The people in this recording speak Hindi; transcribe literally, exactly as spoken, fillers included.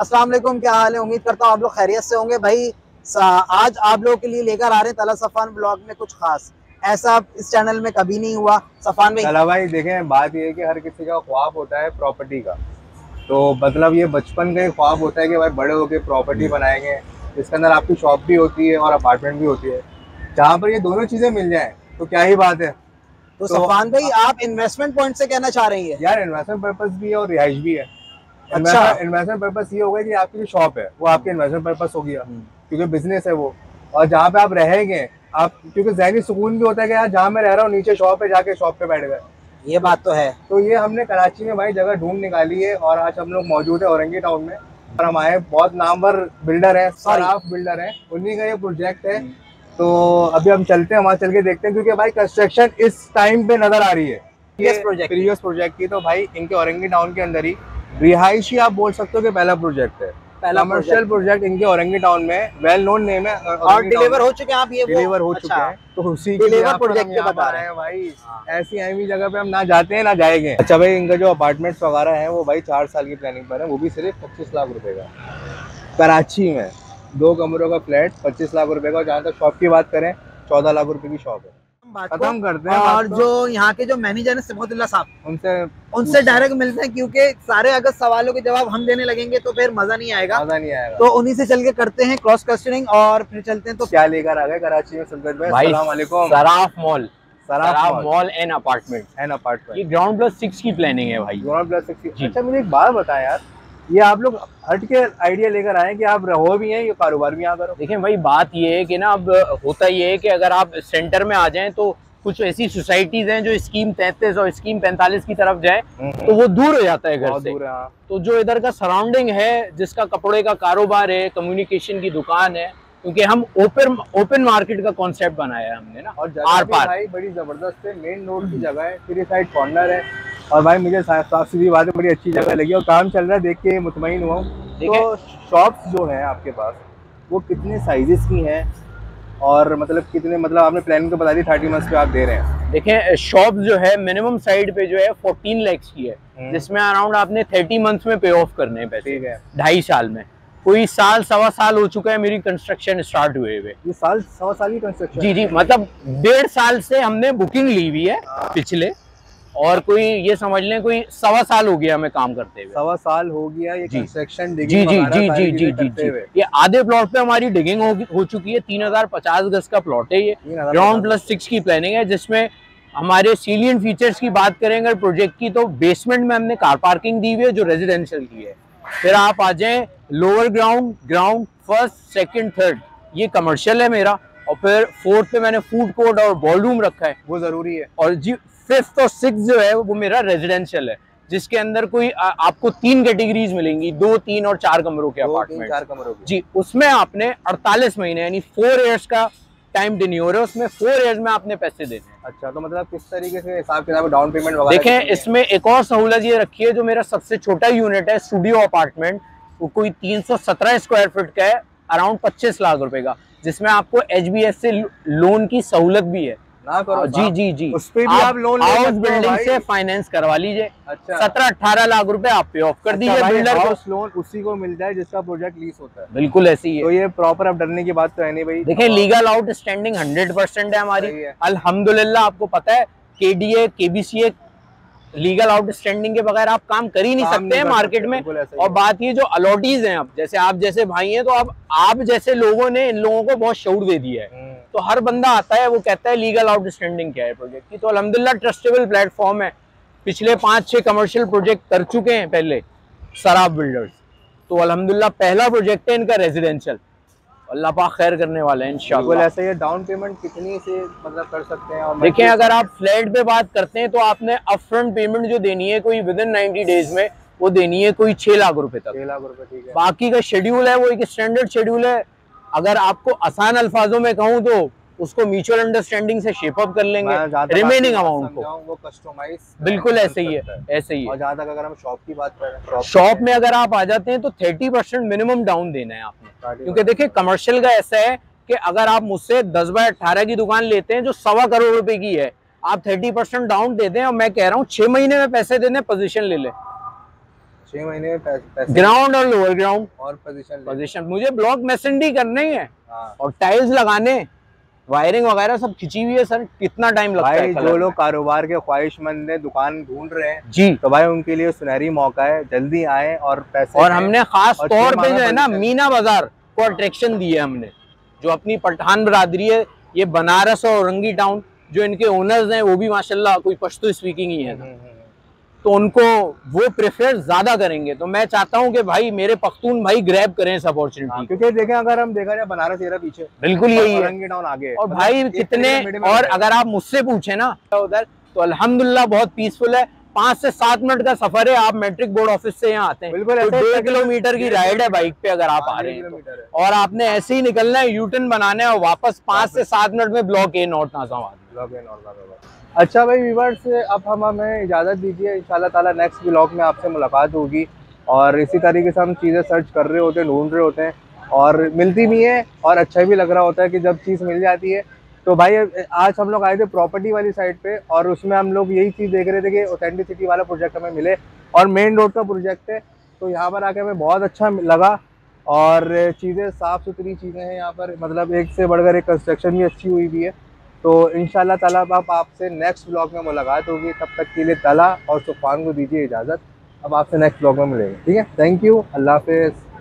अस्सलाम वालेकुम, क्या हाल है? उम्मीद करता हूँ आप लोग खैरियत से होंगे। भाई आज आप लोगों के लिए लेकर आ रहे हैं तल्हा सुफवान ब्लॉग में कुछ खास, ऐसा इस चैनल में कभी नहीं हुआ। सुफवान भाई तल्हा भाई देखें, बात यह है कि हर किसी का ख्वाब होता है प्रॉपर्टी का, तो मतलब ये बचपन का ही ख्वाब होता है कि भाई बड़े होकर प्रॉपर्टी बनाएंगे, जिसके अंदर आपकी शॉप भी होती है और अपार्टमेंट भी होती है। जहाँ पर ये दोनों चीज़ें मिल जाएँ तो क्या ही बात है। तो सुफवान भाई आप इन्वेस्टमेंट पॉइंट से कहना चाह रही है? यार इन्वेस्टमेंट पर्पस भी है और रिहाइश भी है। अच्छा, इन्वेस्टमेंट पर्पस ये होगा कि आपकी जो शॉप है वो आपके इन्वेस्टमेंट पर्पस हो गया, क्योंकि बिजनेस है वो। और जहाँ पे आप रहेंगे आप, क्योंकि जहनी सुकून भी होता है कि यार जहाँ मैं रह रहा हूँ नीचे शॉप पे जाके शॉप पे बैठ गए। ये बात तो है। तो ये हमने कराची में भाई जगह ढूंढ निकाली है और आज हम लोग मौजूद है औरंगी टाउन में। और हमारे बहुत नामवर बिल्डर है, साफ बिल्डर है, उन्हीं का ये प्रोजेक्ट है। तो अभी हम चलते हैं, वहाँ चल के देखते हैं, क्योंकि भाई कंस्ट्रक्शन इस टाइम पे नजर आ रही है प्रीवियस प्रोजेक्ट की। तो भाई इनके औरंगी टाउन के अंदर ही रिहायशी आप बोल सकते हो कि पहला प्रोजेक्ट है, पहला कमर्शियल प्रोजेक्ट इनके औरंगी टाउन में। वेल नोन नेम है और डिलीवर हो चुके हैं। आप ये डिलीवर हो चुके हैं तो उसी डिलीवर प्रोजेक्ट के बता रहे हैं भाई। ऐसी ऐसी जगह पे हम ना जाते हैं ना जाएंगे। अच्छा भाई, इनका जो अपार्टमेंट्स वगैरह है वो भाई चार साल की प्लानिंग पर है, वो भी सिर्फ पच्चीस लाख रुपए का। कराची में दो कमरों का फ्लैट पच्चीस लाख रुपए का। जहाँ तक शॉप की बात करें चौदह लाख रुपए की शॉप है। खत्म करते हैं। और जो यहाँ के जो मैनेजर हैं साहब, उनसे उनसे डायरेक्ट मिलते हैं, क्योंकि सारे अगर सवालों के जवाब हम देने लगेंगे तो फिर मजा नहीं आएगा, मजा नहीं आएगा। तो उन्हीं से चल के करते हैं क्रॉस क्वेश्चनिंग और फिर चलते हैं। तो क्या लेकर आ गए कराची में सुल्तान भाई? अस्सलाम वालेकुम। Saraf mall, Saraf mall and apartment and apartment ground plus six की प्लानिंग है भाई, ग्राउंड प्लस सिक्स। अच्छा मुझे एक बात बताया यार, ये आप लोग हट के आइडिया लेकर आए कि आप रहो भी हैं ये कारोबार भी यहाँ करो। देखिए भाई बात ये है कि ना, अब होता ये है कि अगर आप सेंटर में आ जाएं तो कुछ ऐसी सोसाइटीज हैं जो स्कीम तैंतीस और स्कीम पैंतालीस की तरफ जाएं तो वो दूर हो जाता है घर से। तो जो इधर का सराउंडिंग है, जिसका कपड़े का कारोबार है, कम्युनिकेशन की दुकान है, क्योंकि हम ओपन ओपन मार्केट का कॉन्सेप्ट बनाया है हमने ना। और आर पार बड़ी जबरदस्त है, मेन रोड की जगह है, थ्री साइड कॉर्नर है। और भाई मुझे साफ सीधी बात है बड़ी अच्छी जगह लगी और काम चल रहा है, देख के मुतमईन हुआ हूँ। तो शॉप्स जो हैं आपके पास वो कितने साइजेस की हैं और मतलब कितने, मतलब आपने प्लान को बता दी थर्टी मंथ्स पे आप दे रहे हैं। देखें शॉप जो है मिनिमम साइड पे जो है फोर्टीन लैक्स की है, जिसमें अराउंड आपने थर्टी मंथ्स में पे ऑफ करने हैं पैसे। ठीक है, ढाई साल में, कोई साल सवा साल हो चुका है मेरी कंस्ट्रक्शन स्टार्ट हुए हुए। ये साल सवा साल की कंस्ट्रक्शन? जी जी, मतलब डेढ़ साल से हमने बुकिंग ली हुई है पिछले, और कोई ये समझ लें कोई सवा साल हो गया मैं काम करते हुए। सवा साल हो गया ये कंस्ट्रक्शन डिगिंग जी जी जी जी जी जी ये आधे प्लॉट पे हमारी डिगिंग हो, हो चुकी है। तीन हजार पचास गज का प्लॉट है ये, ग्राउंड प्लस सिक्स की प्लानिंग है, जिसमें हमारे सीलियन फीचर्स की बात करेंगे प्रोजेक्ट की तो बेसमेंट में हमने कार पार्किंग दी हुई है जो रेजिडेंशियल की है। फिर आप आ जाए lower ground, ground first second third ये कमर्शियल है मेरा, और फिर फोर्थ पे मैंने फूड कोर्ट और बॉलरूम रखा है, वो जरूरी है। और जी फिफ्थ और सिक्स जो है वो मेरा रेजिडेंशियल है, जिसके अंदर कोई आ, आपको तीन कैटेगरीज मिलेंगी, दो तीन और चार कमरों के अपार्टमेंट। चार कमरों के जी, उसमें आपने अड़तालीस महीने यानी फोर इयर्स का टाइम डिन्योर है, उसमें फोर इयर्स में आपने पैसे देने हैं। अच्छा, तो मतलब किस तरीके से हिसाब किताब डाउन पेमेंट वगैरह? देखें इसमें एक और सहूलत ये रखी है, जो मेरा सबसे छोटा यूनिट है स्टूडियो अपार्टमेंट, वो कोई तीन सौ सत्रह स्क्वायर फीट का है, अराउंड पच्चीस लाख रुपए का, जिसमें आपको एच बी एस से लोन की सहूलत भी है ना करो। जी जी जी, उस पे भी आप, आप लोन हाउस बिल्डिंग से फाइनेंस करवा लीजिए। अच्छा, सत्रह अठारह लाख रुपए आप पे ऑफ कर दीजिए। बिल्डर को लोन उसी को मिलता है जिसका प्रोजेक्ट लीज होता है, बिल्कुल ऐसी ही है। तो ये प्रॉपर आप डरने की बात तो है नहीं भाई। देखिए legal outstanding hundred percent है हमारी, अल्हम्दुलिल्लाह। आपको पता है के D A K B C A legal outstanding के बगैर आप काम कर ही नहीं सकते हैं मार्केट में। और बात ये जो अलॉटीज हैं, आप जैसे आप जैसे भाई हैं, तो अब आप जैसे लोगों ने इन लोगों को बहुत शऊर दे दिया है। तो हर बंदा आता है वो कहता है लीगल आउटस्टैंडिंग क्या है प्रोजेक्ट की। तो अल्हम्दुलिल्लाह ट्रस्टेबल प्लेटफॉर्म है, पिछले पाँच छः कमर्शियल प्रोजेक्ट कर चुके हैं पहले सराफ बिल्डर्स। तो अल्हम्दुलिल्लाह पहला प्रोजेक्ट है इनका रेजिडेंशियल, अल्लाह पाक खैर करने वाला है इंशाल्लाह। ऐसे ये डाउन पेमेंट कितनी से मतलब कर सकते हैं? और देखिए अगर आप फ्लैट पे बात करते हैं तो आपने अपफ्रंट पेमेंट जो देनी है कोई विद इन नाइन्टी डेज में वो देनी है, कोई छह लाख रुपए तक। छह लाख रुपए, ठीक है। बाकी का शेड्यूल है वो एक स्टैंडर्ड शेड्यूल है, अगर आपको आसान अल्फाजों में कहूँ तो उसको म्यूचुअल अंडरस्टैंडिंग से शेपअप कर लेंगे रिमेनिंग अमाउंट को, कस्टमाइज बिल्कुल ऐसे ही है, ऐसे ही है। जहाँ तक अगर हम शॉप की बात करें, शॉप में अगर आप आ जाते हैं तो थर्टी परसेंट मिनिमम डाउन देना है आपने, क्योंकि देखिए कमर्शियल का ऐसा है कि अगर आप मुझसे दस बाय अट्ठारह की दुकान लेते हैं जो सवा करोड़ रुपए की है, आप थर्टी परसेंट डाउन देते हैं और मैं कह रहा हूँ छह महीने में पैसे देने, पोजिशन ले लें। छह महीने में पैसे ग्राउंड और लोअर ग्राउंड और पोजीशन पोजीशन मुझे ब्लॉक मेसनरी करनी है और टाइल्स लगाने, वायरिंग वगैरह सब खिंची हुई है सर। कितना टाइम लगता है? जो लोग कारोबार के ख्वाहिशमंद हैं, दुकान ढूंढ रहे हैं जी, तो भाई उनके लिए सुनहरी मौका है, जल्दी आए और पैसे। और हमने खास तौर पे जो है ना मीना बाजार को अट्रैक्शन दिए हमने, जो अपनी पठान बरादरी है, ये बनारस और औरंगी टाउन जो इनके ओनर्स हैं वो भी माशाल्लाह कोई पश्तो स्पीकिंग ही है, तो उनको वो प्रेफर ज्यादा करेंगे। तो मैं चाहता हूं कि भाई मेरे पख्तून भाई ग्रैब करें इस अपॉर्चुनिटी, क्योंकि देखें अगर हम देखा जाए बनारस एरिया पीछे बिल्कुल यही है, औरंगी टाउन आगे। और भाई कितने, और अगर आप मुझसे पूछे ना उधर तो अल्हम्दुलिल्लाह बहुत पीसफुल है, पाँच से सात मिनट का सफर है। आप मैट्रिक बोर्ड ऑफिस से यहाँ आते हैं तो डेढ़ किलोमीटर की राइड है बाइक पे अगर आप आ रहे हैं तो, और आपने ऐसे ही निकलना है, यूटर्न बनाना है और वापस पाँच से सात मिनट में ब्लॉक ए नॉर्थ नाजाबाद। अच्छा भाई व्यूअर्स, अब हम हमें इजाज़त दीजिए, इंशाल्लाह ताला नेक्स्ट ब्लॉग में आपसे मुलाकात होगी। और इसी तरीके से हम चीज़ें सर्च कर रहे होते हैं, ढूंढ रहे होते हैं और मिलती भी है, और अच्छा भी लग रहा होता है कि जब चीज़ मिल जाती है। तो भाई आज हम लोग आए थे प्रॉपर्टी वाली साइड पे और उसमें हम लोग यही चीज़ देख रहे थे कि ऑथेंटिसिटी वाला प्रोजेक्ट हमें मिले, और मेन रोड का प्रोजेक्ट है, तो यहाँ पर आके हमें बहुत अच्छा लगा और चीज़ें साफ़ सुथरी चीज़ें हैं यहाँ पर, मतलब एक से बढ़कर एक, कंस्ट्रक्शन भी अच्छी हुई भी है। तो इंशाल्लाह ताला आप आपसे नेक्स्ट ब्लॉग में मुलाकात होगी, तब तक के लिए तल्हा और सुफवान को दीजिए इजाज़त, अब आपसे नेक्स्ट ब्लॉग में मिलेंगे। ठीक है, थैंक यू, अल्लाह हाफिज़।